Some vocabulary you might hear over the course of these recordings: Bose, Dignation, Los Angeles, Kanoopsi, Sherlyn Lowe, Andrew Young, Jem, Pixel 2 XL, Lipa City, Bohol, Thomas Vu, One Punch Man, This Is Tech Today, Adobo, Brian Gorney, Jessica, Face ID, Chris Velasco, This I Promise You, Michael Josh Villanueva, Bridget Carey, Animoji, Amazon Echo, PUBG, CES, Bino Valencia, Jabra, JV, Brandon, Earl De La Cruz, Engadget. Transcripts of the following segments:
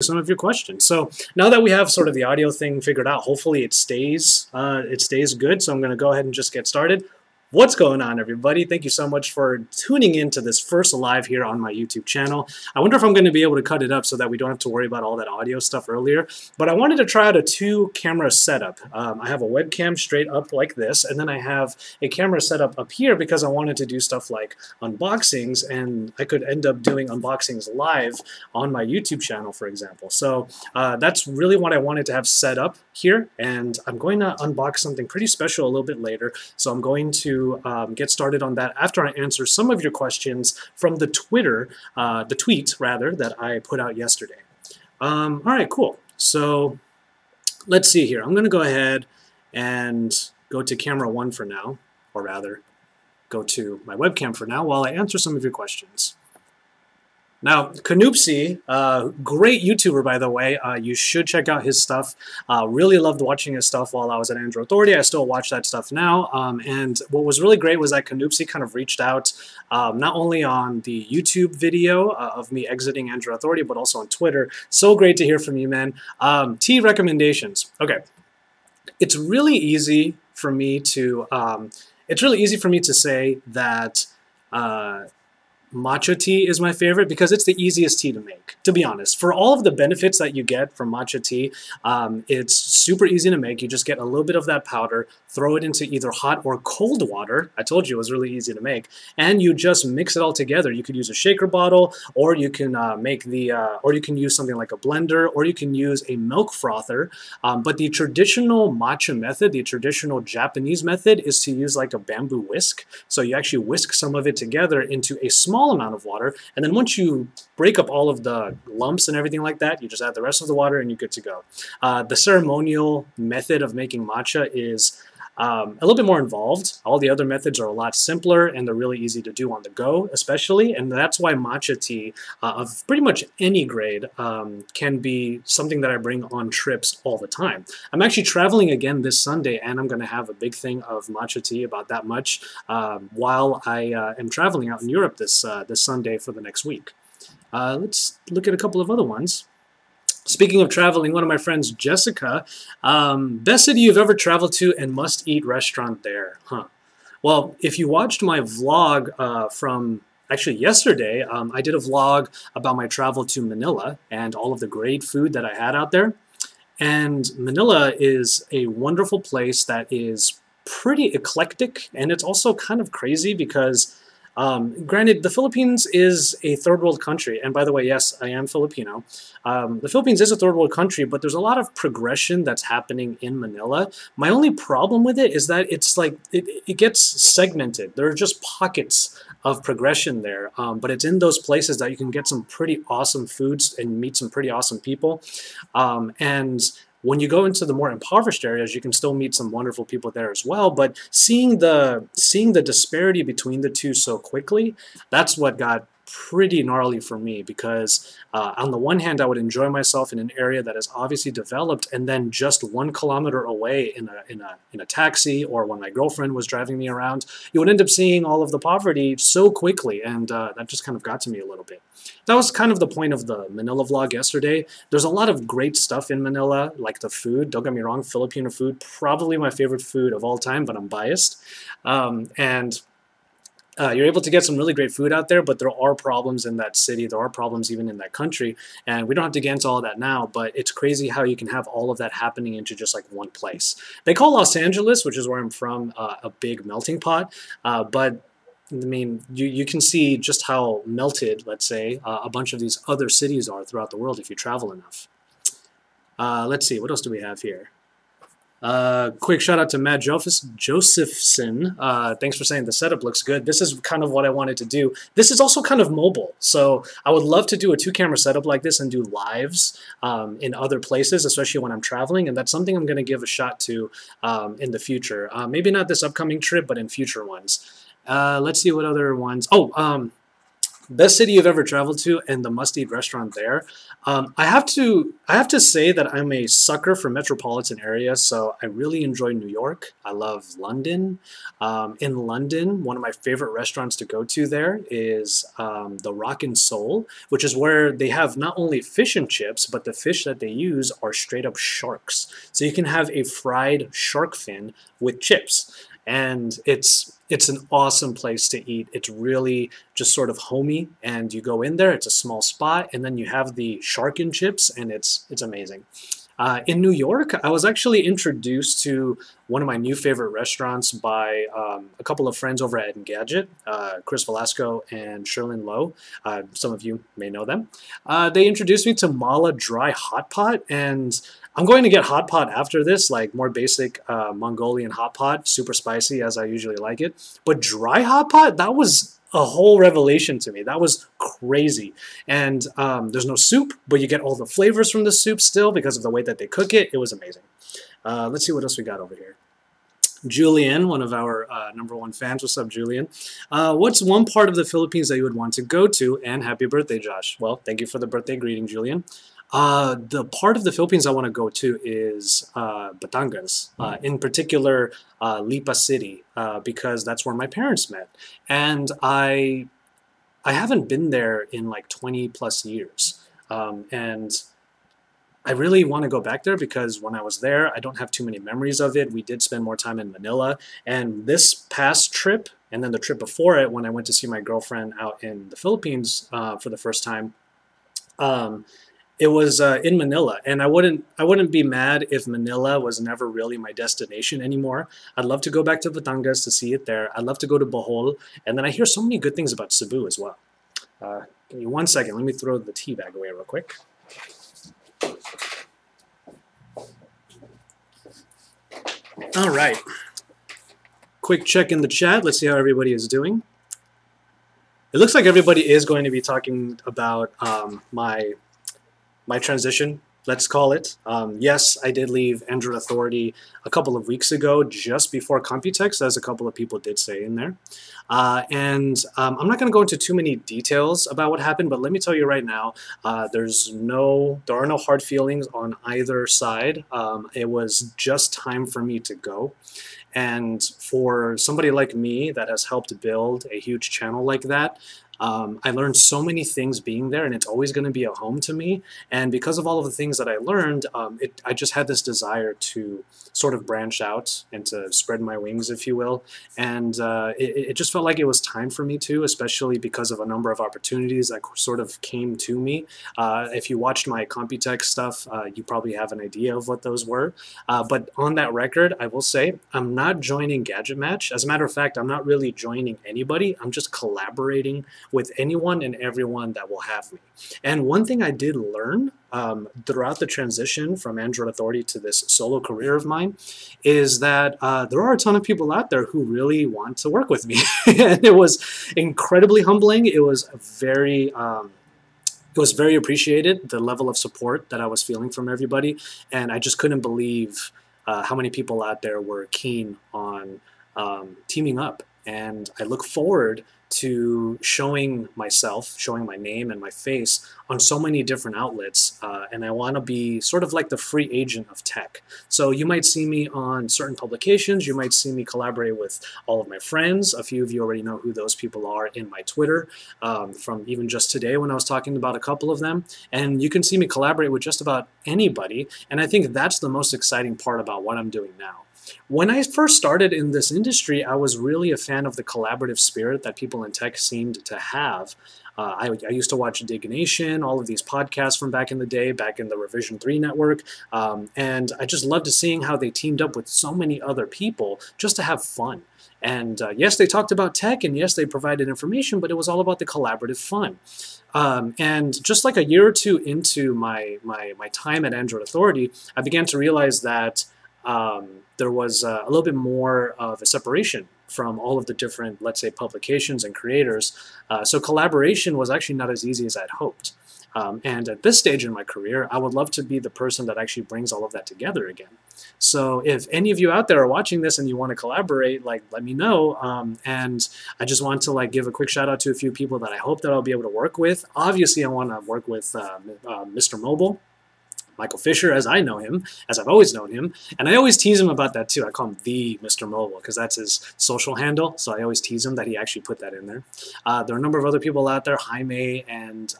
some of your questions. So now that we have sort of the audio thing figured out, hopefully it stays good. So I'm going to go ahead and just get started. What's going on, everybody? Thank you so much for tuning in to this first live here on my YouTube channel. I wonder if I'm going to be able to cut it up so that we don't have to worry about all that audio stuff earlier. But I wanted to try out a two-camera setup. I have a webcam straight up like this, and then I have a camera setup up here because I wanted to do stuff like unboxings, and I could end up doing unboxings live on my YouTube channel, for example. So that's really what I wanted to have set up here, and I'm going to unbox something pretty special a little bit later. So I'm going to get started on that after I answer some of your questions from the tweet that I put out yesterday. All right, cool. So let's see here. I'm going to go ahead and go to camera one for now, or rather, go to my webcam for now while I answer some of your questions. Now, Kanoopsi, great YouTuber, by the way. You should check out his stuff. Really loved watching his stuff while I was at Android Authority. I still watch that stuff now. And what was really great was that Kanoopsi kind of reached out not only on the YouTube video of me exiting Android Authority, but also on Twitter. So great to hear from you, man. Tea recommendations. Okay. It's really easy for me to say that matcha tea is my favorite because it's the easiest tea to make, to be honest. For all of the benefits that you get from matcha tea, it's super easy to make. You just get a little bit of that powder, throw it into either hot or cold water. I told you it was really easy to make. And you just mix it all together. You could use a shaker bottle, or you can use something like a blender, or you can use a milk frother. But the traditional matcha method, the traditional Japanese method, is to use like a bamboo whisk. So you actually whisk some of it together into a small amount of water, and then once you break up all of the lumps and everything like that, you just add the rest of the water and you're good to go. The ceremonial method of making matcha is a little bit more involved. All the other methods are a lot simpler, and they're really easy to do on the go, especially, and that's why matcha tea of pretty much any grade can be something that I bring on trips all the time. I'm actually traveling again this Sunday, and I'm going to have a big thing of matcha tea, about that much, while I am traveling out in Europe this Sunday for the next week. Let's look at a couple of other ones. Speaking of traveling, one of my friends, Jessica, best city you've ever traveled to and must-eat restaurant there, huh? Well, if you watched my vlog from actually yesterday, I did a vlog about my travel to Manila and all of the great food that I had out there. And Manila is a wonderful place that is pretty eclectic, and it's also kind of crazy because granted, the Philippines is a third world country, and by the way, yes, I am Filipino. The Philippines is a third world country, but there's a lot of progression that's happening in Manila. My only problem with it is that it's like, it gets segmented. There are just pockets of progression there, but it's in those places that you can get some pretty awesome foods and meet some pretty awesome people. And when you go into the more impoverished areas, you can still meet some wonderful people there as well. But seeing the disparity between the two so quickly, that's what got pretty gnarly for me, because on the one hand, I would enjoy myself in an area that is obviously developed, and then just 1 kilometer away in a taxi, or when my girlfriend was driving me around, you would end up seeing all of the poverty so quickly, and that just kind of got to me a little bit. That was kind of the point of the Manila vlog yesterday. There's a lot of great stuff in Manila, like the food. Don't get me wrong, Filipino food, probably my favorite food of all time, but I'm biased. You're able to get some really great food out there, but there are problems in that city. There are problems even in that country, and we don't have to get into all that now, but it's crazy how you can have all of that happening into just like one place. They call Los Angeles, which is where I'm from, a big melting pot, but I mean, you can see just how melted, let's say, a bunch of these other cities are throughout the world if you travel enough. Let's see, what else do we have here? Quick shout out to Matt Josephson. Thanks for saying the setup looks good. This is kind of what I wanted to do. This is also kind of mobile, so I would love to do a two-camera setup like this and do lives in other places, especially when I'm traveling, and that's something I'm going to give a shot to in the future. Maybe not this upcoming trip, but in future ones. Let's see what other ones. Oh, best city you've ever traveled to and the must-eat restaurant there. I have to say that I'm a sucker for metropolitan areas, so I really enjoy New York. I love London. In London, one of my favorite restaurants to go to there is the Rockin' Soul, which is where they have not only fish and chips, but the fish that they use are straight-up sharks. So you can have a fried shark fin with chips. And it's an awesome place to eat. It's really just sort of homey, and you go in there, it's a small spot, and then you have the shark and chips, and it's amazing. In New York, I was actually introduced to one of my new favorite restaurants by a couple of friends over at Engadget, Chris Velasco and Sherlyn Lowe. Some of you may know them. They introduced me to Mala Dry Hotpot, and I'm going to get hot pot after this, like more basic Mongolian hot pot, super spicy as I usually like it. But dry hot pot, that was a whole revelation to me. That was crazy. And there's no soup, but you get all the flavors from the soup still because of the way that they cook it. It was amazing. Let's see what else we got over here. Julian, one of our #1 fans. What's up, Julian? What's one part of the Philippines that you would want to go to? And happy birthday, Josh. Well, thank you for the birthday greeting, Julian. The part of the Philippines I want to go to is Batangas, in particular Lipa City, because that's where my parents met. And I haven't been there in like 20-plus years. And I really want to go back there because when I was there, I don't have too many memories of it. We did spend more time in Manila. And this past trip, and then the trip before it, when I went to see my girlfriend out in the Philippines for the first time, it was in Manila, and I wouldn't be mad if Manila was never really my destination anymore. I'd love to go back to Batangas to see it there. I'd love to go to Bohol, and then I hear so many good things about Cebu as well. Give me one second. Let me throw the tea bag away real quick. All right. Quick check in the chat. Let's see how everybody is doing. It looks like everybody is going to be talking about my transition, let's call it. Yes, I did leave Android Authority a couple of weeks ago, just before Computex, as a couple of people did say in there. I'm not going to go into too many details about what happened, but let me tell you right now, there are no hard feelings on either side. It was just time for me to go. And for somebody like me that has helped build a huge channel like that, I learned so many things being there, and it's always going to be a home to me. And because of all of the things that I learned, I just had this desire to sort of branch out and to spread my wings, if you will. And it just felt like it was time for me to, especially because of a number of opportunities that sort of came to me. If you watched my Computex stuff, you probably have an idea of what those were. But on that record, I will say I'm not joining Gadget Match. As a matter of fact, I'm not really joining anybody. I'm just collaborating with anyone and everyone that will have me. And one thing I did learn throughout the transition from Android Authority to this solo career of mine is that there are a ton of people out there who really want to work with me. And it was incredibly humbling. It was very appreciated, the level of support that I was feeling from everybody. And I just couldn't believe how many people out there were keen on teaming up. And I look forward to showing myself, showing my name and my face on so many different outlets, and I want to be sort of like the free agent of tech. So you might see me on certain publications, you might see me collaborate with all of my friends. A few of you already know who those people are in my Twitter, from even just today when I was talking about a couple of them. And you can see me collaborate with just about anybody, and I think that's the most exciting part about what I'm doing now. When I first started in this industry, I was really a fan of the collaborative spirit that people in tech seemed to have. I used to watch Dignation, all of these podcasts from back in the day, back in the Revision 3 network, and I just loved seeing how they teamed up with so many other people just to have fun. And yes, they talked about tech, and yes, they provided information, but it was all about the collaborative fun. And just like a year or two into my time at Android Authority, I began to realize that there was a little bit more of a separation from all of the different, let's say, publications and creators. So collaboration was actually not as easy as I'd hoped. And at this stage in my career, I would love to be the person that actually brings all of that together again. So if any of you out there are watching this and you want to collaborate, like, let me know. And I just want to like give a quick shout out to a few people that I hope that I'll be able to work with. Obviously, I want to work with Mr. Mobile, Michael Fisher, as I know him, as I've always known him. And I always tease him about that, too. I call him the Mr. Mobile because that's his social handle. So I always tease him that he actually put that in there. There are a number of other people out there, Jaime and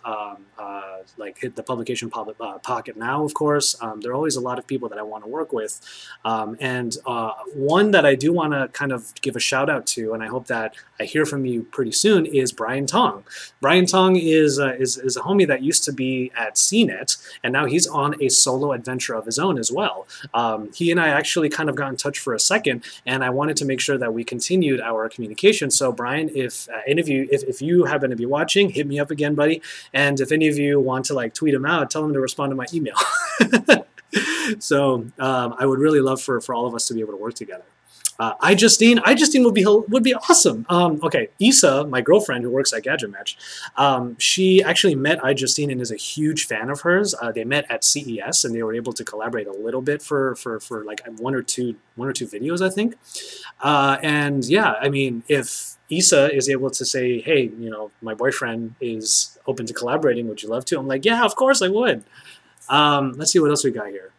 like hit the publication Pocket Now, of course. There are always a lot of people that I want to work with. And one that I do want to kind of give a shout out to, and I hope that I hear from you pretty soon, is Brian Tong. Brian Tong is a homie that used to be at CNET, and now he's on a solo adventure of his own as well. He and I actually kind of got in touch for a second, and I wanted to make sure that we continued our communication. So Brian, if any of you, if you happen to be watching, hit me up again, buddy. And if any of you want to like tweet him out, tell him to respond to my email. So I would really love for all of us to be able to work together. iJustine would be awesome. Okay, Issa, my girlfriend who works at Gadget Match, she actually met iJustine and is a huge fan of hers. They met at CES and they were able to collaborate a little bit for like one or two videos, I think. And yeah, I mean, if Issa is able to say, hey, you know, my boyfriend is open to collaborating, would you love to? I'm like, yeah, of course I would. Let's see what else we got here.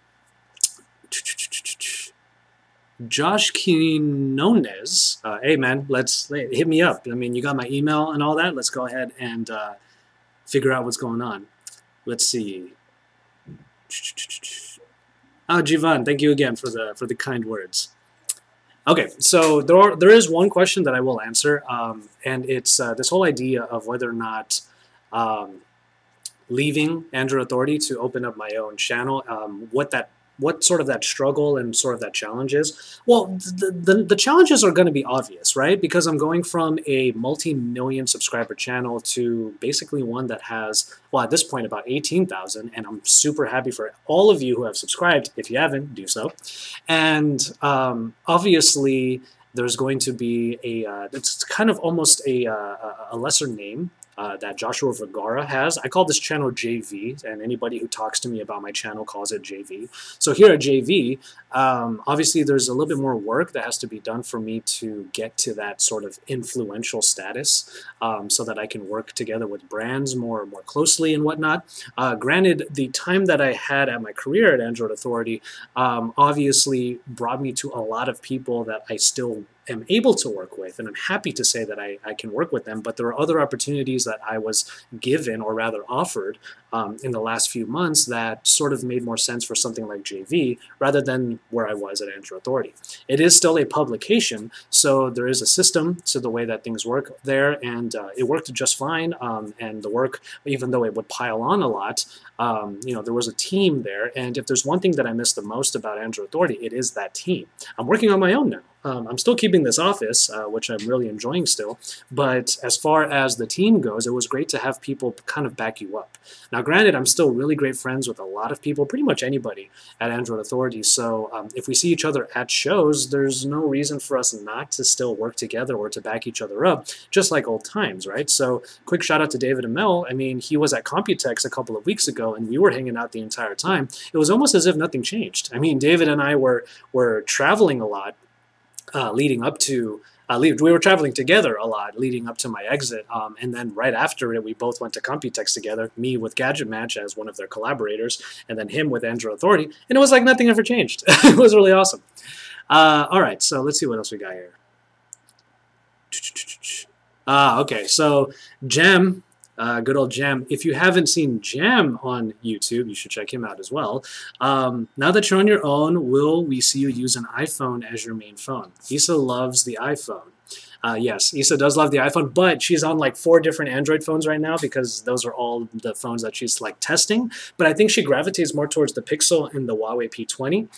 Josh Quinones, hey man, hit me up. I mean, you got my email and all that. Let's go ahead and figure out what's going on. Let's see. Oh, Jivan, thank you again for the kind words. Okay, so there is one question that I will answer, and it's this whole idea of whether or not leaving Android Authority to open up my own channel, what sort of that struggle and sort of that challenge is. Well, the challenges are going to be obvious, right? Because I'm going from a multi-million subscriber channel to basically one that has, well, at this point, about 18,000, and I'm super happy for all of you who have subscribed. If you haven't, do so. And obviously, there's going to be a, it's kind of almost a lesser name that Joshua Vergara has. I call this channel JV, and anybody who talks to me about my channel calls it JV. So here at JV, obviously there's a little bit more work that has to be done for me to get to that sort of influential status, so that I can work together with brands more closely and whatnot. Granted, the time that I had at my career at Android Authority obviously brought me to a lot of people that I still am able to work with, and I'm happy to say that I can work with them, but there are other opportunities that I was given, or rather offered, in the last few months that sort of made more sense for something like JV rather than where I was at Android Authority. It is still a publication, so there is a system to the way that things work there, and it worked just fine, and the work, even though it would pile on a lot, you know, there was a team there, and if there's one thing that I miss the most about Android Authority, it is that team. I'm working on my own now. I'm still keeping this office, which I'm really enjoying still, but as far as the team goes, it was great to have people kind of back you up. Now, granted, I'm still really great friends with a lot of people, pretty much anybody at Android Authority, so if we see each other at shows, there's no reason for us not to still work together or to back each other up, just like old times, right? So, quick shout out to David Amell. I mean, he was at Computex a couple of weeks ago, and we were hanging out the entire time. It was almost as if nothing changed. I mean, David and I were traveling a lot, leading up to, we were traveling together a lot leading up to my exit, and then right after it, we both went to Computex together, me with Gadget Match as one of their collaborators, and then him with Android Authority, and it was like nothing ever changed. It was really awesome. All right, so let's see what else we got here. Okay, so Jem, good old Jem. If you haven't seen Jem on YouTube, you should check him out as well. Now that you're on your own, will we see you use an iPhone as your main phone? Issa loves the iPhone. Yes, Issa does love the iPhone, but she's on like 4 different Android phones right now because those are all the phones that she's like testing. But I think she gravitates more towards the Pixel and the Huawei P20.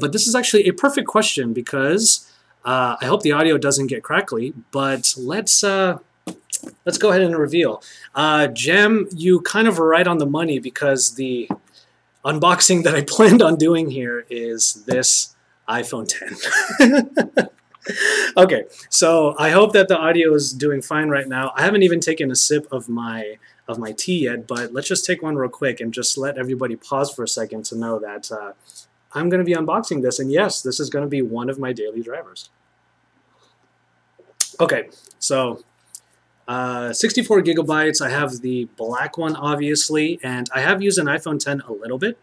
But this is actually a perfect question because I hope the audio doesn't get crackly, but let's go ahead and reveal. Jem, you kind of were right on the money because the unboxing that I planned on doing here is this iPhone X. Okay, so I hope that the audio is doing fine right now. I haven't even taken a sip of my of my tea yet, but let's just take one real quick and just let everybody pause for a second to know that I'm going to be unboxing this, and yes, this is going to be one of my daily drivers. Okay, so 64 gigabytes. I have the black one, obviously, and I have used an iPhone X a little bit.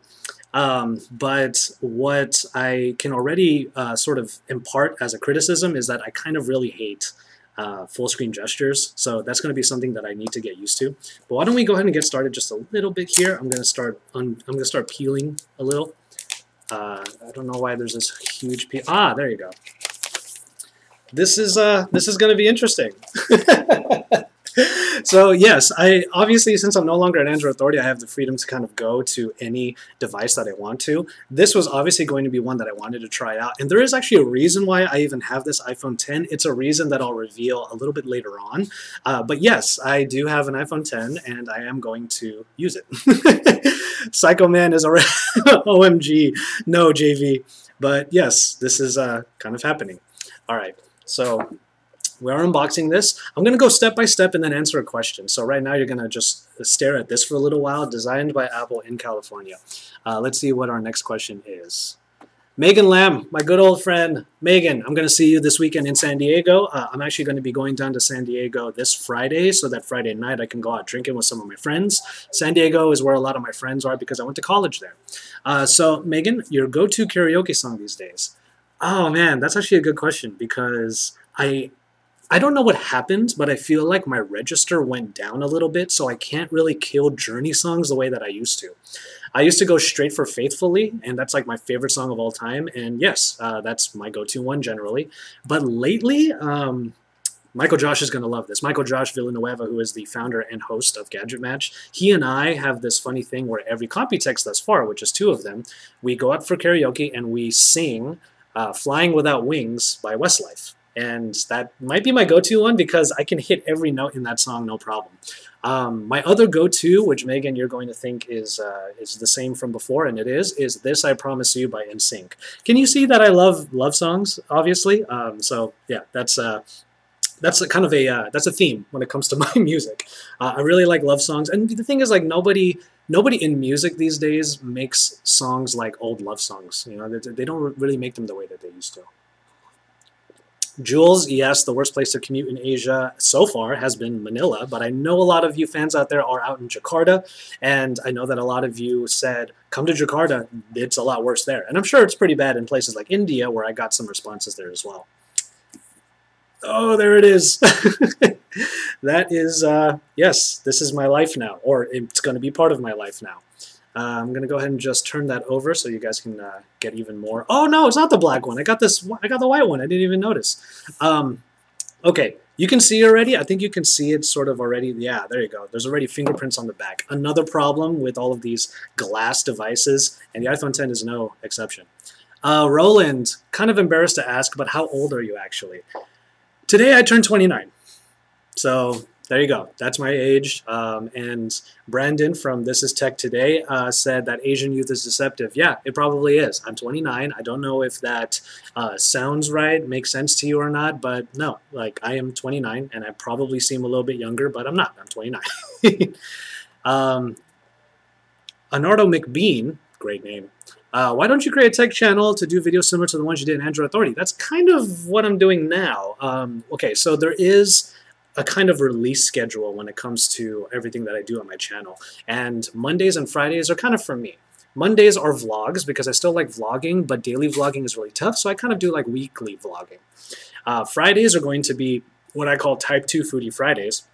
But what I can already sort of impart as a criticism is that I kind of really hate full screen gestures, so that's going to be something that I need to get used to. But why don't we go ahead and get started just a little bit here? I'm going to start peeling a little. I don't know why there's this huge peel. Ah, there you go. This is going to be interesting. So yes, I obviously, since I'm no longer an Android Authority, I have the freedom to kind of go to any device that I want to. This was obviously going to be one that I wanted to try out, and there is actually a reason why I even have this iPhone X. It's a reason that I'll reveal a little bit later on. But yes, I do have an iPhone X, and I am going to use it. Psycho Man is already OMG, no JV. But yes, this is kind of happening. All right, so we are unboxing this. I'm going to go step by step and then answer a question. So right now you're going to just stare at this for a little while. Designed by Apple in California. Let's see what our next question is. Megan Lamb, my good old friend. Megan, I'm going to see you this weekend in San Diego. I'm actually going to be going down to San Diego this Friday, so that Friday night I can go out drinking with some of my friends. San Diego is where a lot of my friends are because I went to college there. So Megan, your go-to karaoke song these days? Oh man, that's actually a good question because I don't know what happened, but I feel like my register went down a little bit, so I can't really kill Journey songs the way that I used to. I used to go straight for Faithfully, and that's like my favorite song of all time, and yes, that's my go-to one generally. But lately, Michael Josh is going to love this. Michael Josh Villanueva, who is the founder and host of Gadget Match, he and I have this funny thing where every Computex thus far, which is two of them, we go out for karaoke and we sing Flying Without Wings by Westlife. And that might be my go-to one because I can hit every note in that song, no problem. My other go-to, which Megan, you're going to think is the same from before, and it is This I Promise You by NSYNC. Can you see that I love love songs, obviously? So yeah, that's a theme when it comes to my music. I really like love songs, and the thing is, like nobody in music these days makes songs like old love songs. You know, they don't really make them the way that they used to. Jules, yes, the worst place to commute in Asia so far has been Manila, but I know a lot of you fans out there are out in Jakarta, and I know that a lot of you said, come to Jakarta, it's a lot worse there. And I'm sure it's pretty bad in places like India, where I got some responses there as well. Oh, there it is. That is, yes, this is my life now, or it's going to be part of my life now. I'm going to go ahead and just turn that over so you guys can get even more. Oh, no, it's not the black one. I got the white one. I didn't even notice. Okay, you can see already. I think you can see it sort of already. Yeah, there you go. There's already fingerprints on the back. Another problem with all of these glass devices, and the iPhone X is no exception. Roland, kind of embarrassed to ask, but how old are you actually? Today I turned 29. So there you go. That's my age. And Brandon from This Is Tech Today said that Asian youth is deceptive. Yeah, it probably is. I'm 29. I don't know if that sounds right, makes sense to you or not, but no, like I am 29 and I probably seem a little bit younger, but I'm not. I'm 29. Anardo McBean, great name. Why don't you create a tech channel to do videos similar to the ones you did in Android Authority? That's kind of what I'm doing now. Okay, so there is a kind of release schedule when it comes to everything that I do on my channel. And Mondays and Fridays are kind of for me. Mondays are vlogs because I still like vlogging, but daily vlogging is really tough, so I kind of do like weekly vlogging. Fridays are going to be what I call Type 2 Foodie Fridays.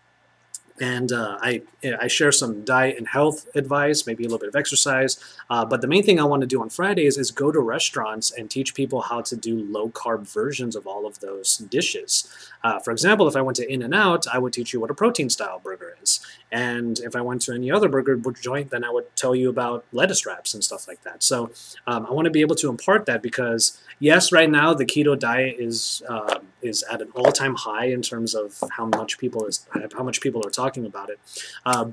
And I share some diet and health advice, maybe a little bit of exercise. But the main thing I want to do on Fridays is go to restaurants and teach people how to do low-carb versions of all of those dishes. For example, if I went to In-N-Out, I would teach you what a protein-style burger is. And if I went to any other burger joint, then I would tell you about lettuce wraps and stuff like that. So I want to be able to impart that because, yes, right now the keto diet is at an all-time high in terms of how much people are talking about it.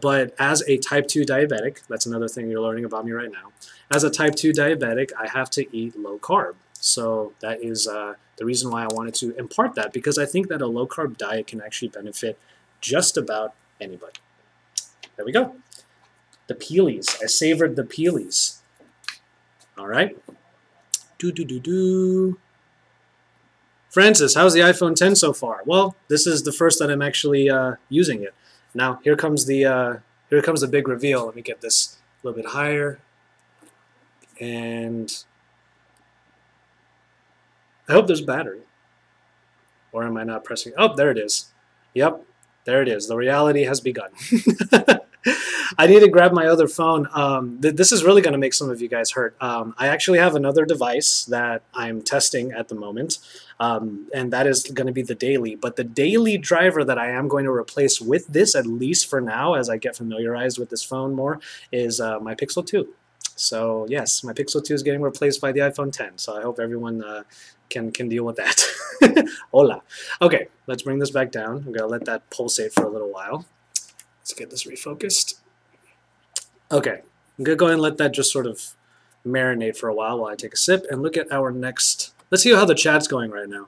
But as a type 2 diabetic, that's another thing you're learning about me right now. As a type 2 diabetic, I have to eat low carb. So that is the reason why I wanted to impart that, because I think that a low carb diet can actually benefit just about anybody. There we go. The peelies. I savored the peelies. All right. Francis, how's the iPhone X so far? Well, this is the first that I'm actually using it. Now here comes the big reveal. Let me get this a little bit higher. And I hope there's battery. Or am I not pressing? Oh, there it is. Yep, there it is. The reality has begun. I need to grab my other phone. This is really going to make some of you guys hurt. I actually have another device that I'm testing at the moment, and that is going to be the daily. But the daily driver that I am going to replace with this, at least for now, as I get familiarized with this phone more, is my Pixel 2. So yes, my Pixel 2 is getting replaced by the iPhone 10. So I hope everyone can deal with that. Hola. Okay, let's bring this back down. I'm gonna let that pulsate for a little while. Let's get this refocused. Okay, I'm gonna go ahead and let that just sort of marinate for a while I take a sip and look at our next. Let's see how the chat's going right now.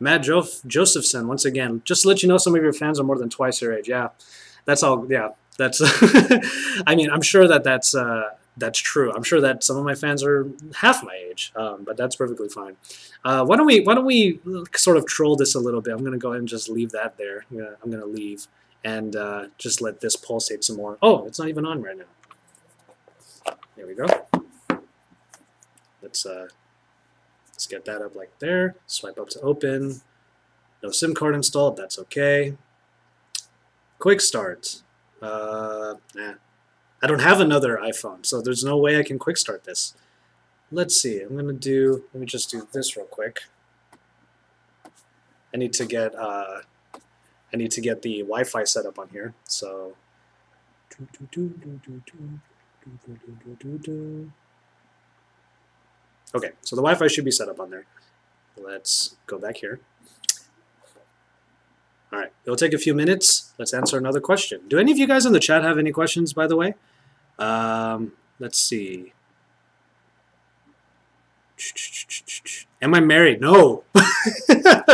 Matt Josephson once again. Just to let you know, some of your fans are more than twice your age. Yeah, that's all. Yeah. That's, I mean, I'm sure that that's true. I'm sure that some of my fans are half my age, but that's perfectly fine. Why don't we sort of troll this a little bit? I'm gonna go ahead and just leave that there. I'm gonna leave and just let this pulsate some more. Oh, it's not even on right now. There we go. Let's get that up like there. Swipe up to open. No SIM card installed. That's okay. Quick start. Nah. I don't have another iPhone, so there's no way I can quick start this. Let's see. Let me just do this real quick. I need to get the Wi-Fi set up on here. So, okay. So the Wi-Fi should be set up on there. Let's go back here. All right, it'll take a few minutes. Let's answer another question. Do any of you guys in the chat have any questions, by the way? Let's see. Am I married? No. I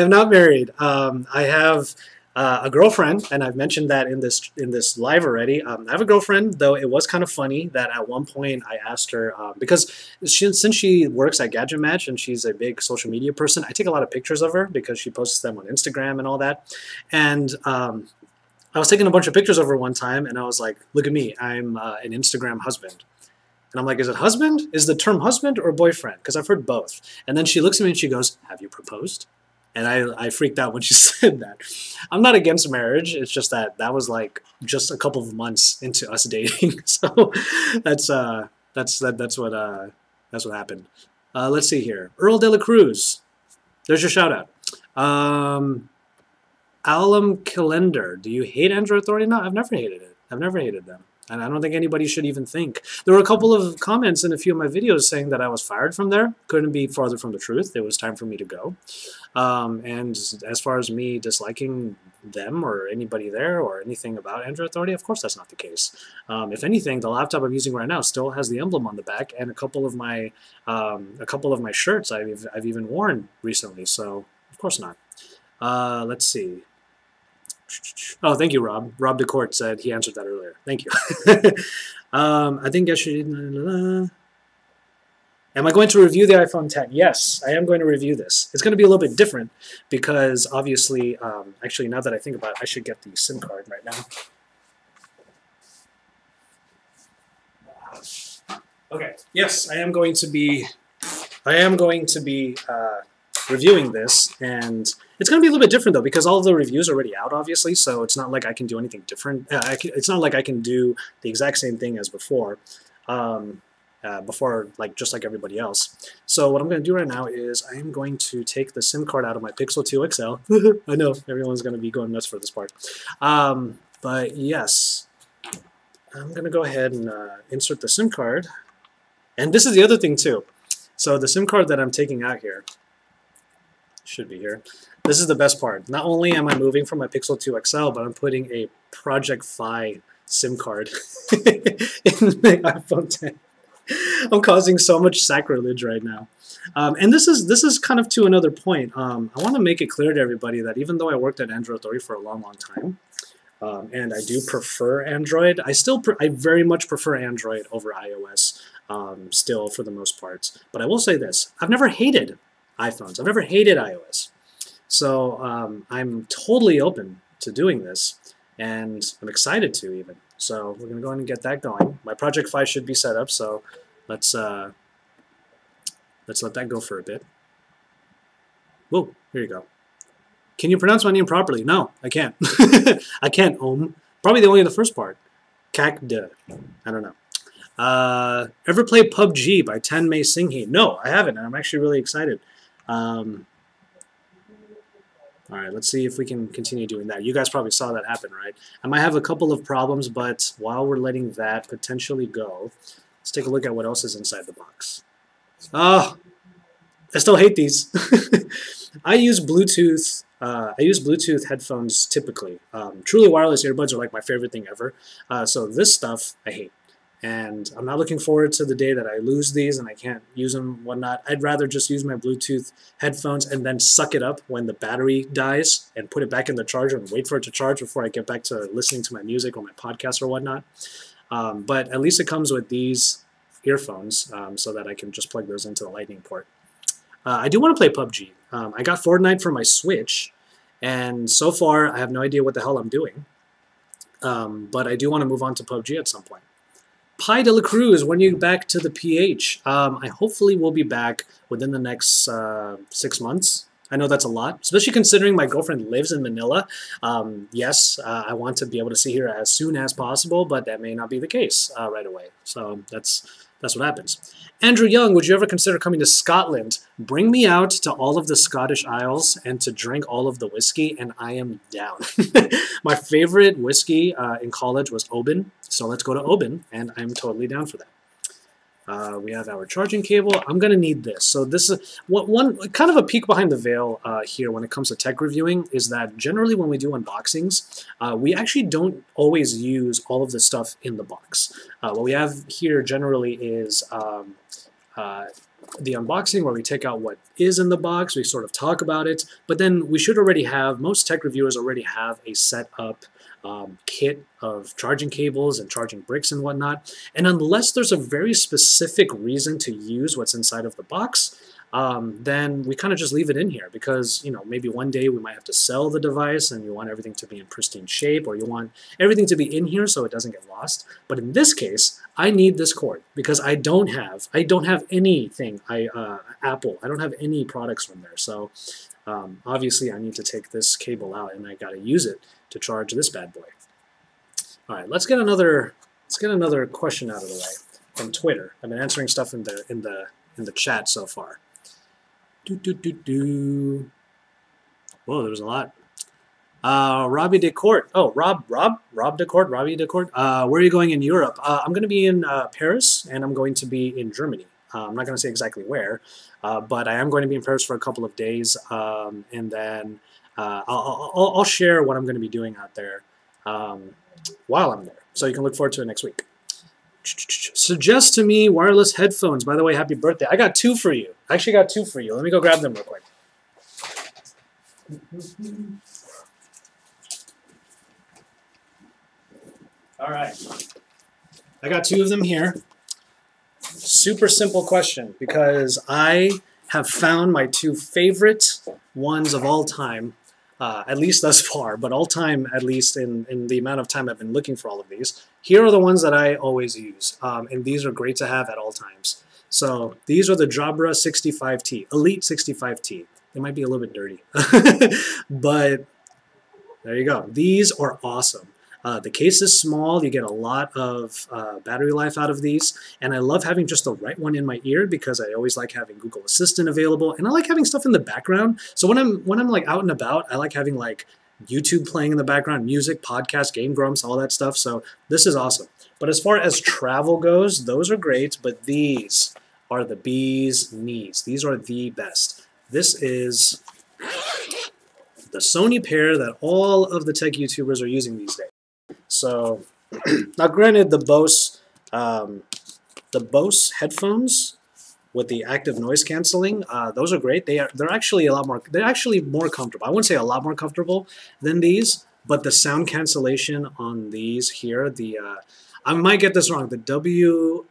am not married. I have a girlfriend, and I've mentioned that in this live already. I have a girlfriend, though it was kind of funny that at one point I asked her, because since she works at Gadget Match and she's a big social media person, I take a lot of pictures of her because she posts them on Instagram and all that. And I was taking a bunch of pictures of her one time, and I was like, look at me, I'm an Instagram husband. And I'm like, is it husband? Is the term husband or boyfriend? Because I've heard both. And then she looks at me and she goes, have you proposed? And I freaked out when she said that. I'm not against marriage. It's just that that was like just a couple of months into us dating. So that's what happened. Let's see here. Earl De La Cruz. There's your shout out. Alum Kalender. Do you hate Android Authority? No, I've never hated it. I've never hated them. And I don't think anybody should even think. There were a couple of comments in a few of my videos saying that I was fired from there. Couldn't be farther from the truth. It was time for me to go. And as far as me disliking them or anybody there or anything about Android Authority, of course that's not the case. If anything, the laptop I'm using right now still has the emblem on the back, and a couple of my shirts I've even worn recently. So of course not. Let's see. Oh, thank you, Rob. Rob DeCourt said he answered that earlier. Thank you. I think I should... Am I going to review the iPhone X? Yes, I am going to review this. It's going to be a little bit different because obviously... actually, now that I think about it, I should get the SIM card right now. Okay. Yes, I am going to be... reviewing this, and it's going to be a little bit different though because all of the reviews are already out, obviously. So it's not like I can do anything different. It's not like I can do the exact same thing as before, just like everybody else. So what I'm going to do right now is I am going to take the SIM card out of my Pixel 2 XL. I know everyone's going to be going nuts for this part, but yes, I'm going to go ahead and insert the SIM card. And this is the other thing too. So the SIM card that I'm taking out here. Should be here. This is the best part. Not only am I moving from my Pixel 2 XL, but I'm putting a Project Fi SIM card in the iPhone X. I'm causing so much sacrilege right now. And this is kind of to another point. I want to make it clear to everybody that even though I worked at Android Authority for a long time, and I do prefer Android, I very much prefer Android over iOS still for the most part. But I will say this: I've never hated iPhones. I've never hated iOS. So I'm totally open to doing this, and I'm excited to even. So we're gonna go ahead and get that going. My Project Fi should be set up. So let's let that go for a bit. Whoa, here you go. Can you pronounce my name properly? No, I can't. I can't. Probably the only in the first part. Cacda. I don't know. Ever play PUBG by Tanmay Singhi? No, I haven't, and I'm actually really excited. All right, let's see if we can continue doing that. You guys probably saw that happen, right? I might have a couple of problems, but while we're letting that potentially go, let's take a look at what else is inside the box. Oh, I still hate these. I use Bluetooth headphones typically. Truly wireless earbuds are like my favorite thing ever. So this stuff I hate. And I'm not looking forward to the day that I lose these and I can't use them and whatnot. I'd rather just use my Bluetooth headphones and then suck it up when the battery dies and put it back in the charger and wait for it to charge before I get back to listening to my music or my podcast or whatnot. But at least it comes with these earphones so that I can just plug those into the lightning port. I do want to play PUBG. I got Fortnite for my Switch, and so far I have no idea what the hell I'm doing. But I do want to move on to PUBG at some point. Pi de la Cruz, when are you back to the PH? I hopefully will be back within the next 6 months. I know that's a lot, especially considering my girlfriend lives in Manila. Yes, I want to be able to see her as soon as possible, but that may not be the case right away. So that's what happens. Andrew Young, would you ever consider coming to Scotland? Bring me out to all of the Scottish Isles and to drink all of the whiskey, and I am down. My favorite whiskey in college was Oban, so let's go to Oban, and I'm totally down for that. We have our charging cable. I'm going to need this. So this is one kind of a peek behind the veil here when it comes to tech reviewing is that generally when we do unboxings, we actually don't always use all of the stuff in the box. What we have here generally is the unboxing where we take out what is in the box. We sort of talk about it, but then we should already have, most tech reviewers already have a set up kit of charging cables and charging bricks and whatnot. And unless there's a very specific reason to use what's inside of the box, then we kind of just leave it in here because, you know, maybe one day we might have to sell the device and you want everything to be in pristine shape or you want everything to be in here so it doesn't get lost. But in this case, I need this cord because I don't have anything. Apple. I don't have any products from there. So obviously I need to take this cable out and I got to use it to charge this bad boy. All right, let's get another question out of the way from Twitter. I've been answering stuff in the chat so far. Whoa, there's a lot. Robbie DeCourt. Oh, Rob DeCourt. Robbie DeCourt. Where are you going in Europe? I'm going to be in Paris and I'm going to be in Germany. I'm not going to say exactly where, but I am going to be in Paris for a couple of days, and then. I'll share what I'm going to be doing out there while I'm there. So you can look forward to it next week. Suggest to me wireless headphones. By the way, happy birthday. I got two for you. I actually got two for you. Let me go grab them real quick. All right. I got two of them here. Super simple question because I have found my two favorite ones of all time. At least thus far, but all time, at least in the amount of time I've been looking for all of these. Here are the ones that I always use, and these are great to have at all times. So these are the Jabra 65T, Elite 65T. They might be a little bit dirty, but there you go. These are awesome. The case is small, you get a lot of battery life out of these, and I love having just the right one in my ear because I always like having Google Assistant available, and I like having stuff in the background. So when I'm like out and about, I like having like YouTube playing in the background, music, podcast, Game Grumps, all that stuff, so this is awesome. But as far as travel goes, those are great, but these are the bee's knees. These are the best. This is the Sony pair that all of the tech YouTubers are using these days. So, now granted, the Bose the Bose headphones with the active noise canceling, those are great. They're actually a lot more. They're actually more comfortable. I wouldn't say a lot more comfortable than these, but the sound cancellation on these here, the I might get this wrong. The WH,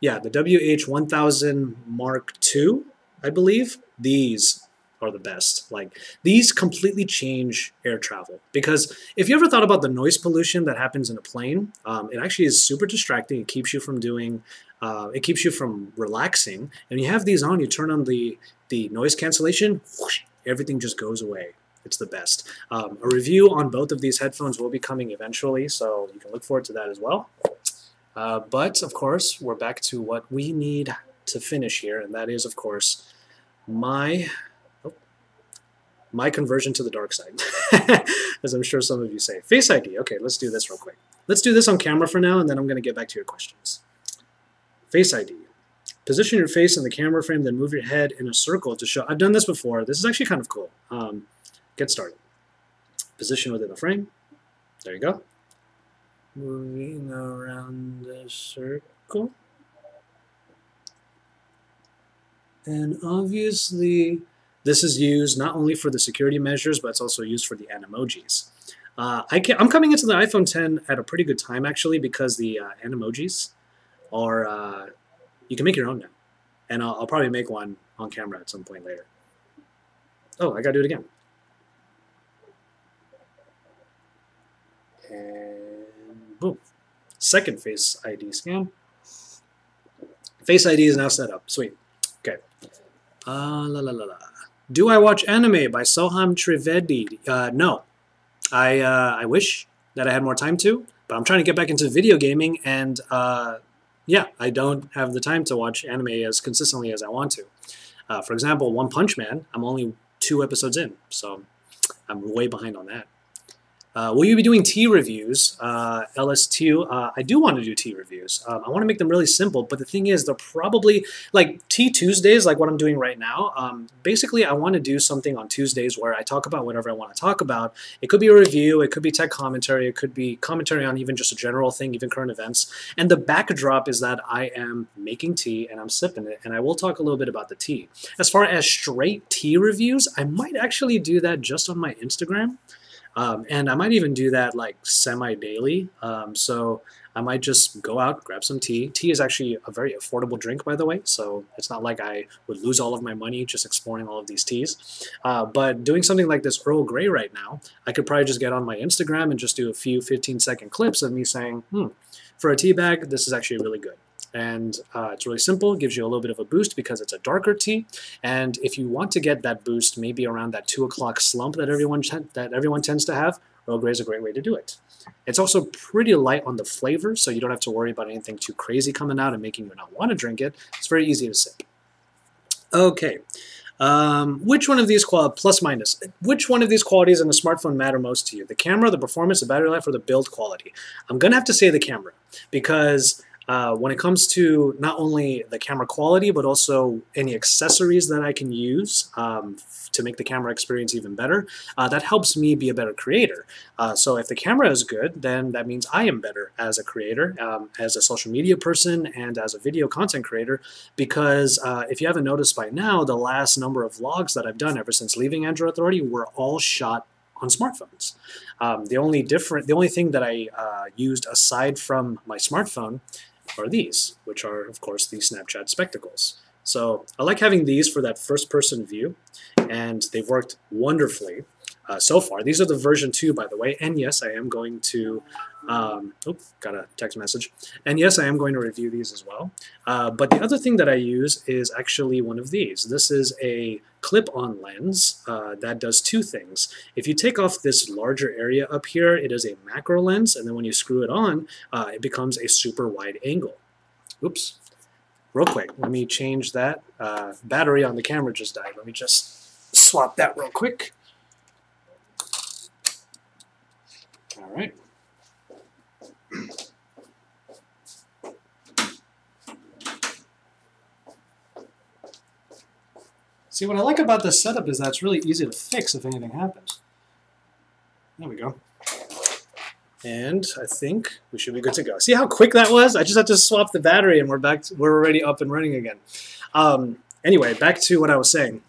yeah, the WH-1000 Mark II, I believe. These are the best. Like, these completely change air travel, because if you ever thought about the noise pollution that happens in a plane, it actually is super distracting. It keeps you from doing, it keeps you from relaxing. And you have these on, you turn on the noise cancellation, whoosh, everything just goes away. It's the best. A review on both of these headphones will be coming eventually, so you can look forward to that as well. But of course, we're back to what we need to finish here, and that is, of course, my conversion to the dark side, as I'm sure some of you say. Face ID. Okay, let's do this real quick. Let's do this on camera for now, and then I'm going to get back to your questions. Face ID. Position your face in the camera frame, then move your head in a circle to show. I've done this before. This is actually kind of cool. Get started. Position within the frame. There you go. Moving around the circle. And obviously, this is used not only for the security measures, but it's also used for the animojis. I'm coming into the iPhone X at a pretty good time, actually, because the animojis are, you can make your own now. And I'll probably make one on camera at some point later. Oh, I gotta do it again. And boom. Second Face ID scan. Face ID is now set up. Sweet. Okay. Do I watch anime by Soham Trivedi? No. I wish that I had more time to, but I'm trying to get back into video gaming, and yeah, I don't have the time to watch anime as consistently as I want to. For example, One Punch Man, I'm only 2 episodes in, so I'm way behind on that. Will you be doing tea reviews, LSTU? I do want to do tea reviews. I want to make them really simple, but the thing is, they're probably, like, Tea Tuesdays, like what I'm doing right now, basically I want to do something on Tuesdays where I talk about whatever I want to talk about. It could be a review, it could be tech commentary, it could be commentary on even just a general thing, even current events. And the backdrop is that I am making tea and I'm sipping it, and I will talk a little bit about the tea. As far as straight tea reviews, I might actually do that just on my Instagram. And I might even do that like semi-daily, so I might just go out, grab some tea. Tea is actually a very affordable drink, by the way, so it's not like I would lose all of my money just exploring all of these teas. But doing something like this Earl Grey right now, I could probably just get on my Instagram and just do a few 15-second clips of me saying, for a tea bag, this is actually really good. And it's really simple, gives you a little bit of a boost because it's a darker tea. And if you want to get that boost, maybe around that 2 o'clock slump that everyone tends to have, Earl Grey is a great way to do it. It's also pretty light on the flavor, so you don't have to worry about anything too crazy coming out and making you not want to drink it. It's very easy to sip. Okay. Which one of these plus minus? Which one of these qualities in the smartphone matter most to you? The camera, the performance, the battery life, or the build quality? I'm gonna have to say the camera, because when it comes to not only the camera quality, but also any accessories that I can use to make the camera experience even better, that helps me be a better creator. So if the camera is good, then that means I am better as a creator, as a social media person, and as a video content creator, because if you haven't noticed by now, the last number of vlogs that I've done ever since leaving Android Authority were all shot on smartphones. The only thing that I used aside from my smartphone are these, which are, of course, the Snapchat spectacles. So I like having these for that first-person view, and they've worked wonderfully so far. These are the version 2, by the way, and yes, I am going to... got a text message. And yes, I am going to review these as well. But the other thing that I use is actually one of these. This is a clip-on lens that does 2 things. If you take off this larger area up here, it is a macro lens, and then when you screw it on, it becomes a super wide angle. Oops. Real quick, let me change that. Battery on the camera just died. Let me just swap that real quick. All right. See, what I like about this setup is that it's really easy to fix if anything happens. There we go. And I think we should be good to go. See how quick that was? I just had to swap the battery and we're back. We're already up and running again. Anyway, back to what I was saying.